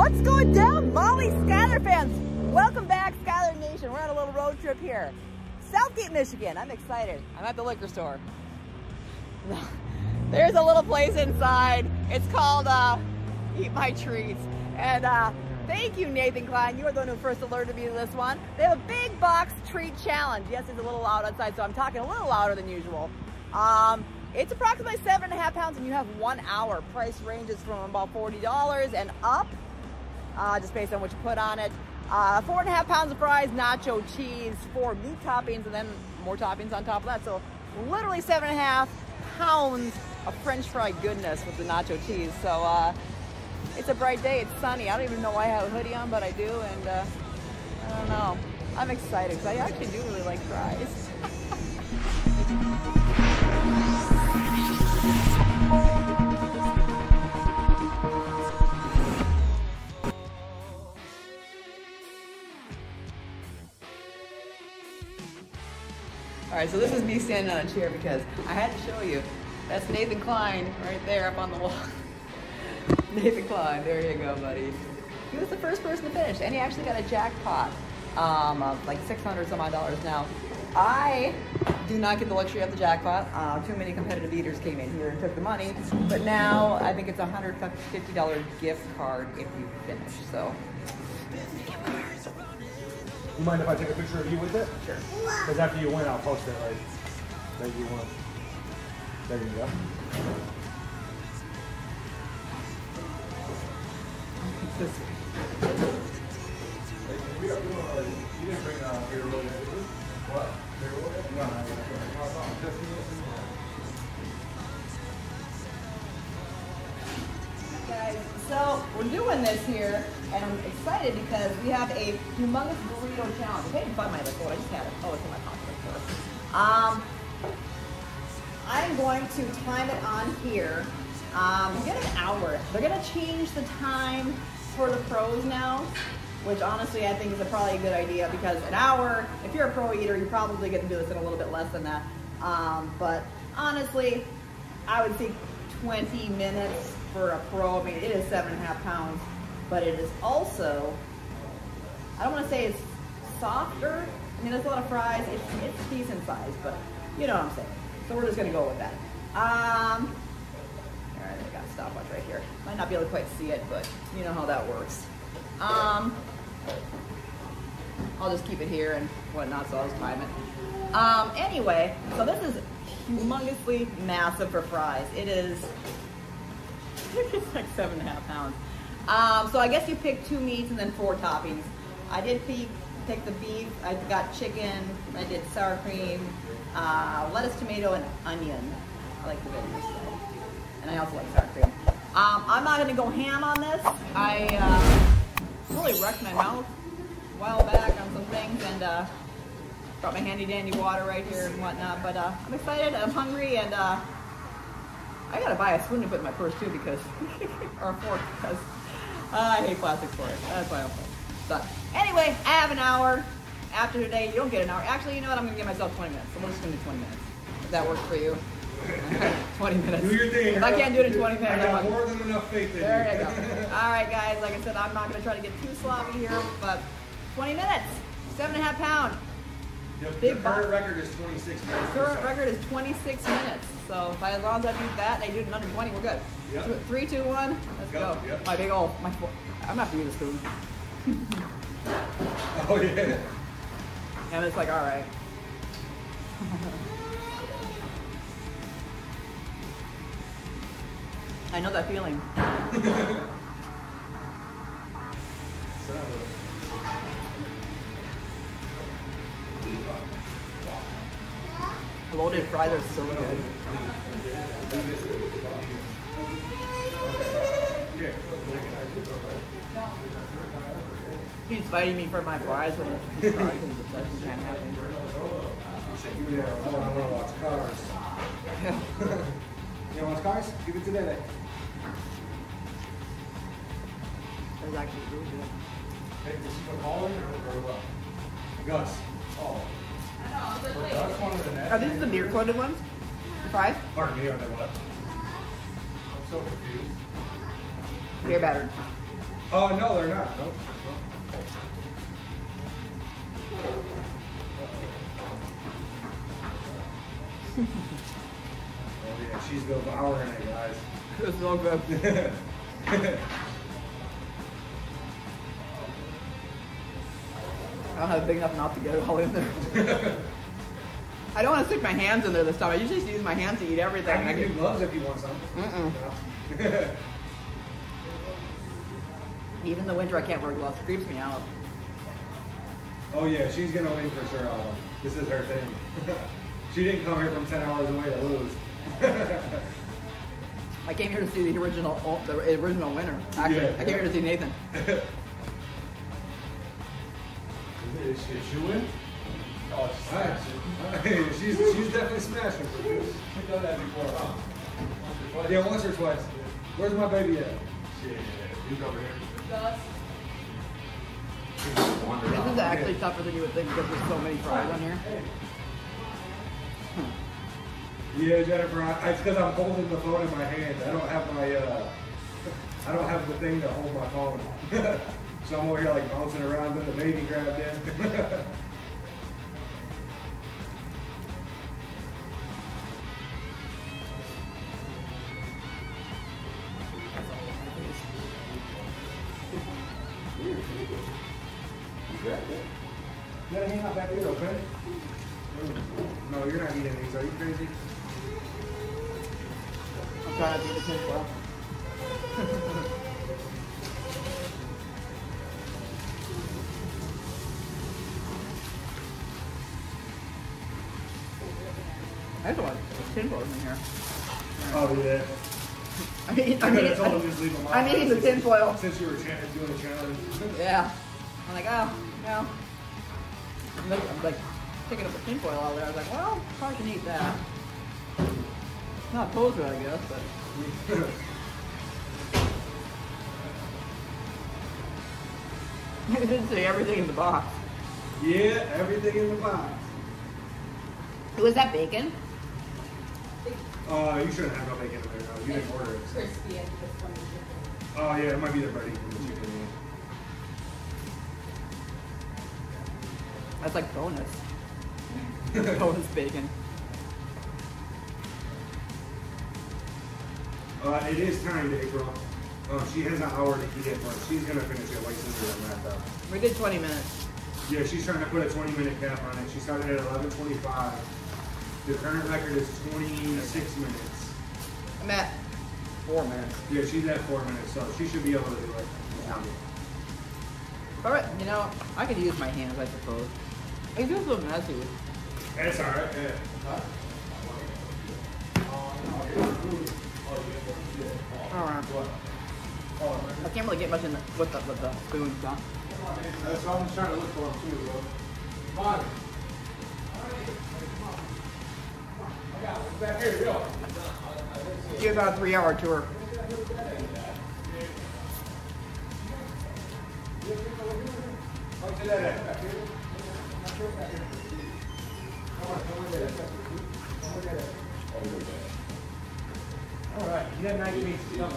What's going down, Molly Schuyler fans? Welcome back, Schuyler Nation. We're on a little road trip here. Southgate, Michigan. I'm excited. I'm at the liquor store. There's a little place inside. It's called Eat My Treats. And thank you, Nathan Klein. You are the one who first alerted me to this one. They have a big box treat challenge. Yes, it's a little loud outside, so I'm talking a little louder than usual. It's approximately 7.5 pounds, and you have 1 hour. Price ranges from about $40 and up, just based on what you put on it. 4.5 pounds of fries, nacho cheese, 4 meat toppings, and then more toppings on top of that. So literally 7.5 pounds of French fry goodness with the nacho cheese. So it's a bright day, it's sunny. I don't even know why I have a hoodie on, but I do, and I don't know. I'm excited because I actually do really like fries. All right, so this is me standing on a chair because I had to show you. That's Nathan Klein right there up on the wall. Nathan Klein, there you go, buddy. He was the first person to finish, and he actually got a jackpot of like $600-some-odd now. I do not get the luxury of the jackpot. Too many competitive eaters came in here and took the money, but now I think it's a $150 gift card if you finish, so. You mind if I take a picture of you with it? Sure. Because after you win, I'll post it, right? That you won. There you go. This way. You didn't bring your roll, did you? What? Your roll? No, I didn't. Guys, so we're doing this here, and I'm excited because we have a humongous burrito challenge. I didn't find my liquid, I just had it. Oh, it's in my pocket, of course. I'm going to time it on here. Get an hour. They're gonna change the time for the pros now, which honestly I think is probably a good idea, because an hour, if you're a pro eater, you probably get to do this in a little bit less than that. But honestly, I would say 20 minutes for a pro. I mean, it is 7.5 pounds, but it is also, I don't want to say it's softer. I mean, that's a lot of fries. It's decent size, but you know what I'm saying. So we're just gonna go with that. I got a stopwatch right here. Might not be able to quite see it, but you know how that works. I'll just keep it here and whatnot, so I'll just time it. Anyway, so this is humongously massive for fries. It is, it's like 7.5 pounds. So I guess you pick 2 meats and then 4 toppings. I did pick the beef, I got chicken, I did sour cream, lettuce, tomato, and onion. I like the veggies, so. And I also like sour cream. I'm not gonna go ham on this. I really wrecked my mouth a while back on some things, and brought my handy dandy water right here and whatnot, but I'm excited, I'm hungry, and I gotta buy a spoon to put in my purse too, because, or a fork, because I hate plastic forks, that's why I'm playing. But anyway, I have an hour. After today, you don't get an hour. Actually, you know what, I'm gonna give myself 20 minutes, so we're just gonna do 20 minutes, if that works for you. 20 minutes. Do your thing. If I can't do it in 20 minutes, I got more than enough faith in you. There you go. All right, guys. Like I said, I'm not going to try to get too sloppy here, but 20 minutes, 7.5 pound. The current record is 26 minutes. Current record is 26 minutes. So by as long as I do that, and I do it in under 20, we're good. Yep. 3, 2, 1. Let's go. Yep. My big old, my. I'm not doing this food. Oh yeah. And it's like, all right. I know that feeling. Loaded fries are so good. He's fighting me for my fries with his fries and the session can't happen. Yeah, I want to watch Cars. You want to watch Cars? Give it to Dede. That's actually really good. Hey, this is for Colin or what? Gus. Oh. I don't know. Are these the beer coated ones? The fries? Pardon me, are they what? I'm so confused. Beer battered. Oh, no, they're not. Nope. Oh, yeah, she's devouring it, guys. It's so good. I don't have a big enough knot to get it all in there. I don't want to stick my hands in there this time. I usually use my hands to eat everything. I can do gloves if you want some. Mm-mm. No. Even in the winter, I can't wear gloves. It creeps me out. Oh yeah, she's gonna win for sure. This is her thing. She didn't come here from 10 hours away to lose. I came here to see the original winner. Actually, yeah. I came here to see Nathan. Did she win? Oh, she's smashing. she's definitely smashing. She's done that before, huh? Yeah, once or twice. Where's my baby at? Yeah, he's over here. This is actually tougher than you would think because there's so many fries on here. Yeah, Jennifer, it's because I'm holding the phone in my hand. I don't have my, I don't have the thing to hold my phone. So I'm over here like bouncing around with the baby grabbed in. There's a lot of tin foil in here. Oh yeah. I mean the tin foil. Since you were doing a challenge. Yeah. I'm like, oh, no. I'm like picking up the tin foil out of there. I was like, well, probably can eat that. Not opposed to it, I guess, but. It did say everything in the box. Yeah, everything in the box. Was that bacon? You shouldn't have no bacon in there, though. You didn't order it. So. Oh, yeah, it might be the breading from the chicken. That's like bonus. Bonus bacon. It is time, April. She has an hour to eat it, but she's going to finish it like sooner than that, though. We did 20 minutes. Yeah, she's trying to put a 20-minute cap on it. She started at 11:25. The current record is 26 minutes. I'm at 4 minutes. Yeah, she's at 4 minutes, so she should be able to do it. Yeah. All right, you know, I could use my hands, I suppose. It feels a little messy. That's all right. Yeah. All right. I can't really get much in with the spoon, huh? That's all I'm trying to look for him too, bro. Come on. I got it. Back here, go. She has about a 3-hour tour. All right, you got 90 minutes to come.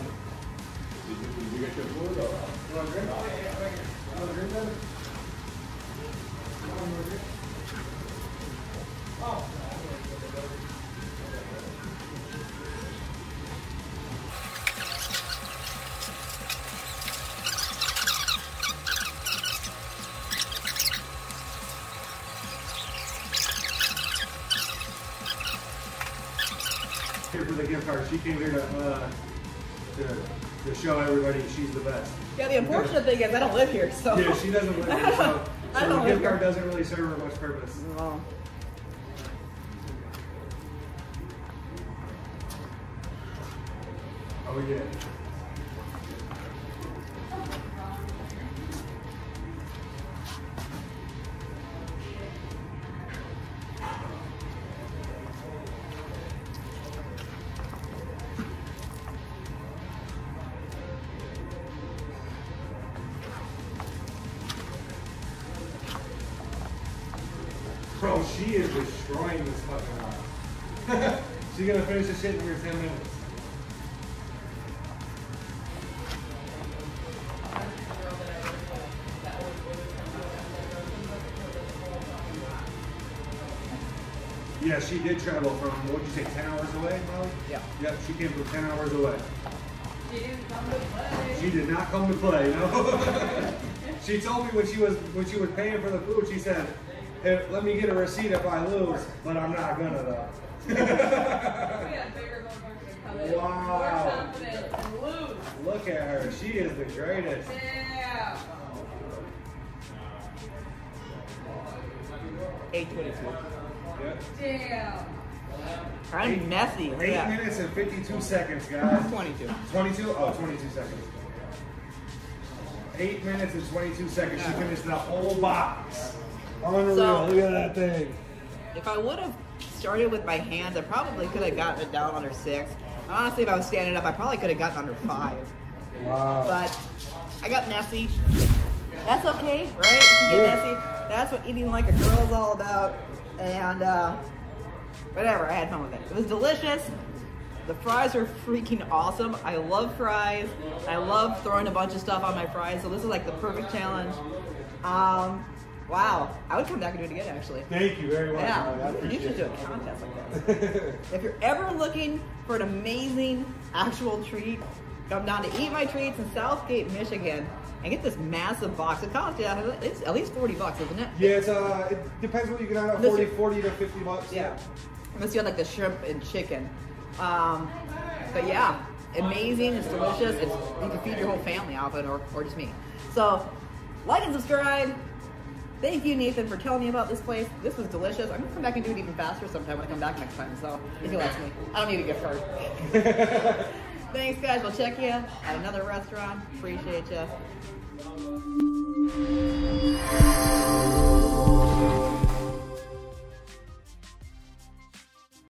Did you get your food or? You want a drink? You want a drink, brother? Oh. Here for the gift card. She came here to show everybody she's the best. Yeah, the unfortunate thing is I don't live here, so. Yeah, she doesn't live here, so, so the gift card doesn't really serve her much purpose. No. Oh, yeah. Bro, she is destroying this fucking house. She's gonna finish this shit in under 10 minutes. Yeah, she did travel from, what did you say, 10 hours away, Molly? Yeah. Yep, she came from 10 hours away. She didn't come to play. She did not come to play, no. She told me when she was paying for the food, she said, let me get a receipt if I lose, but I'm not gonna though. We had bigger homework to come in. Wow. More confident and lose. Look at her. She is the greatest. Yeah. 8:22. Yeah. Damn. I'm messy. 8 minutes and 52 seconds, guys. 22. 22? Oh, 22 seconds. 8 minutes and 22 seconds. She finished the whole box. Unreal. So, look at that thing. If I would have started with my hands, I probably could have gotten it down under 6. Honestly, if I was standing up, I probably could have gotten under 5. Wow. But I got messy. That's okay, right? You get messy. That's what eating like a girl is all about. And whatever, I had fun with it. It was delicious. The fries are freaking awesome. I love fries. I love throwing a bunch of stuff on my fries. So this is like the perfect challenge. Wow, I would come back and do it again, actually. Thank you very much. Yeah, I appreciate you should do a contest like that. If you're ever looking for an amazing actual treat, come down to Eat My Treats in Southgate, Michigan, and get this massive box. It costs it's at least $40, isn't it? Yeah, it's it depends what you get out of 40 to $50. Yeah, unless you have like the shrimp and chicken. But yeah, amazing. It's delicious. It's, you can feed your whole family off it, or just me. So like and subscribe. Thank you, Nathan, for telling me about this place. This was delicious. I'm gonna come back and do it even faster sometime when I come back next time. So if you like me, I don't need a gift card. Thanks, guys. We'll check you at another restaurant. Appreciate you.